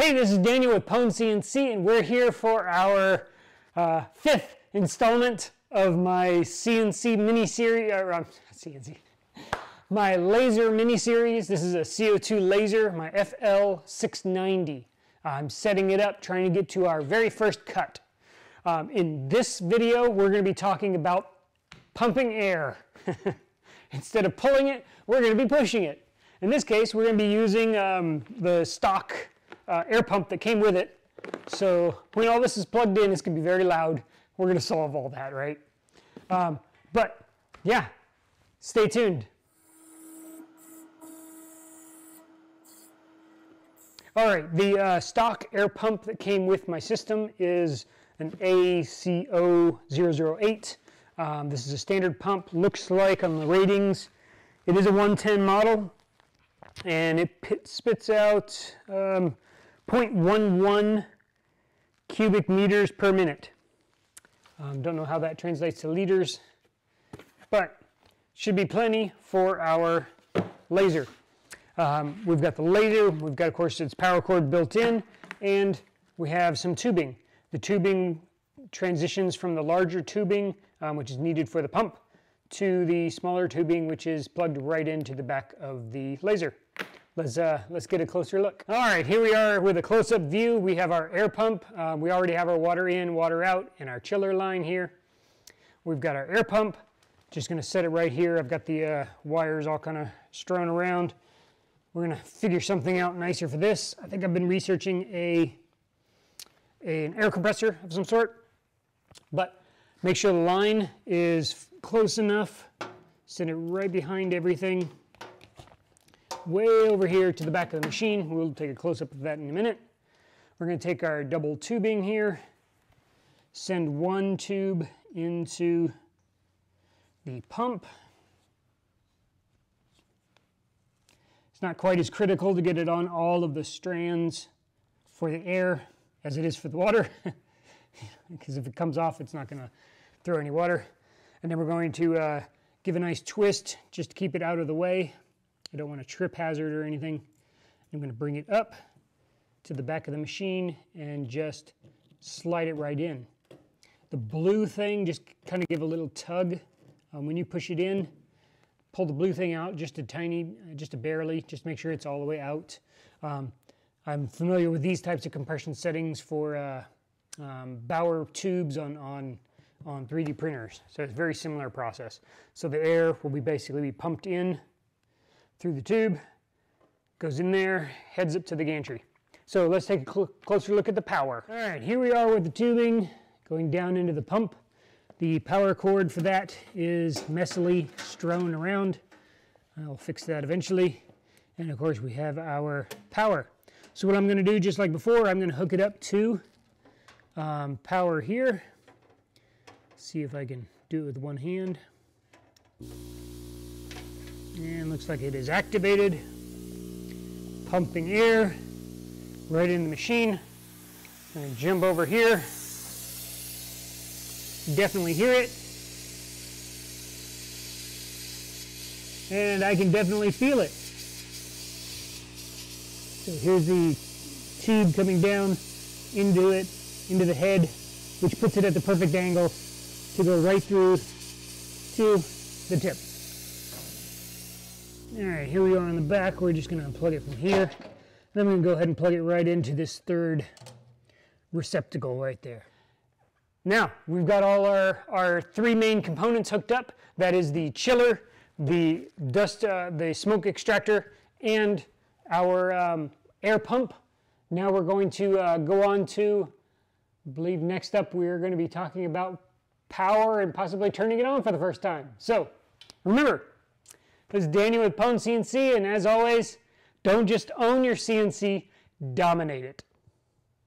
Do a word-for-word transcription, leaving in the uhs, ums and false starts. Hey, this is Daniel with PwnCNC, and we're here for our uh, fifth installment of my C N C mini series, or um, C N C, my laser mini series. This is a C O two laser, my F L six ninety. I'm setting it up, trying to get to our very first cut. Um, in this video, we're going to be talking about pumping air. Instead of pulling it, we're going to be pushing it. In this case, we're going to be using um, the stock Uh, air pump that came with it. So when all this is plugged in, it's gonna be very loud. We're gonna solve all that, right? Um, but yeah, stay tuned. All right, the uh, stock air pump that came with my system is an A C O zero zero eight. Um, this is a standard pump, looks like on the ratings. It is a one ten model, and it pit, spits out um, zero point one one cubic meters per minute. Um, don't know how that translates to liters, but should be plenty for our laser. Um, we've got the laser, we've got, of course, its power cord built in, and we have some tubing. The tubing transitions from the larger tubing, um, which is needed for the pump, to the smaller tubing, which is plugged right into the back of the laser. Let's, uh, let's get a closer look. All right, here we are with a close-up view. We have our air pump. Um, we already have our water in, water out, and our chiller line here. We've got our air pump. Just gonna set it right here. I've got the uh, wires all kind of strewn around. We're gonna figure something out nicer for this. I think I've been researching a, a an air compressor of some sort, but make sure the line is close enough. Send it right behind everything. Way over here to the back of the machine. We'll take a close-up of that in a minute. We're going to take our double tubing here, send one tube into the pump. It's not quite as critical to get it on all of the strands for the air as it is for the water, because if it comes off, it's not going to throw any water. And then we're going to uh, give a nice twist just to keep it out of the way. I don't want a trip hazard or anything. I'm going to bring it up to the back of the machine and just slide it right in. The blue thing, just kind of give a little tug. Um, when you push it in, pull the blue thing out just a tiny, just a barely, just make sure it's all the way out. Um, I'm familiar with these types of compression settings for uh, um, Bauer tubes on, on, on three D printers. So it's a very similar process. So the air will be basically be pumped in through the tube, goes in there, heads up to the gantry. So let's take a cl closer look at the power. All right, here we are with the tubing going down into the pump. The power cord for that is messily strewn around. I'll fix that eventually. And of course we have our power. So what I'm gonna do, just like before, I'm gonna hook it up to um, power here. See if I can do it with one hand. And looks like it is activated, pumping air right in the machine. I'm gonna jump over here. Definitely hear it. And I can definitely feel it. So here's the tube coming down into it, into the head, which puts it at the perfect angle to go right through to the tip. All right, here we are on the back. We're just gonna unplug it from here. Then I'm gonna go ahead and plug it right into this third receptacle right there. Now, we've got all our, our three main components hooked up. That is the chiller, the dust, uh, the smoke extractor, and our um, air pump. Now we're going to uh, go on to, I believe next up we're gonna be talking about power and possibly turning it on for the first time. So, remember, this is Daniel with PwnCNC, and as always, don't just own your C N C, dominate it.